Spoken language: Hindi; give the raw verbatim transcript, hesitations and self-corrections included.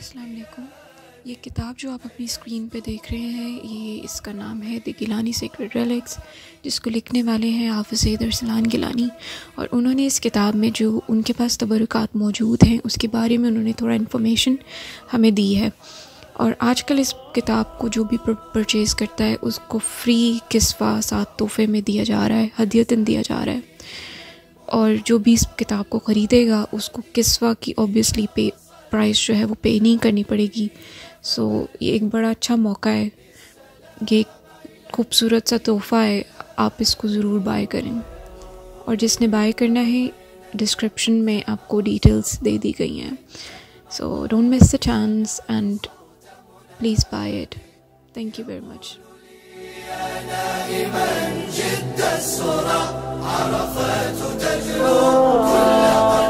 अस्सलाम वालेकुम। ये किताब जो आप अपनी स्क्रीन पे देख रहे हैं, ये इसका नाम है द गिलानी सीक्रेट रेलिक्स, जिसको लिखने वाले हैं हाफिज अरसलान गिलानी। और उन्होंने इस किताब में जो उनके पास तबरक़ात मौजूद हैं उसके बारे में उन्होंने थोड़ा इन्फॉर्मेशन हमें दी है। और आजकल इस किताब को जो भी परचेज़ करता है उसको फ्री किस्वा साथ तोहफे में दिया जा रहा है, हदियतन दिया जा रहा है। और जो भी इस किताब को ख़रीदेगा उसको किस्वा की ऑब्वियसली पे प्राइस जो है वो पे नहीं करनी पड़ेगी। सो so, ये एक बड़ा अच्छा मौका है, ये खूबसूरत सा तोहफ़ा है, आप इसको ज़रूर बाय करें। और जिसने बाय करना है, डिस्क्रिप्शन में आपको डिटेल्स दे दी गई हैं। So don't miss the chance and please buy it. Thank you very much.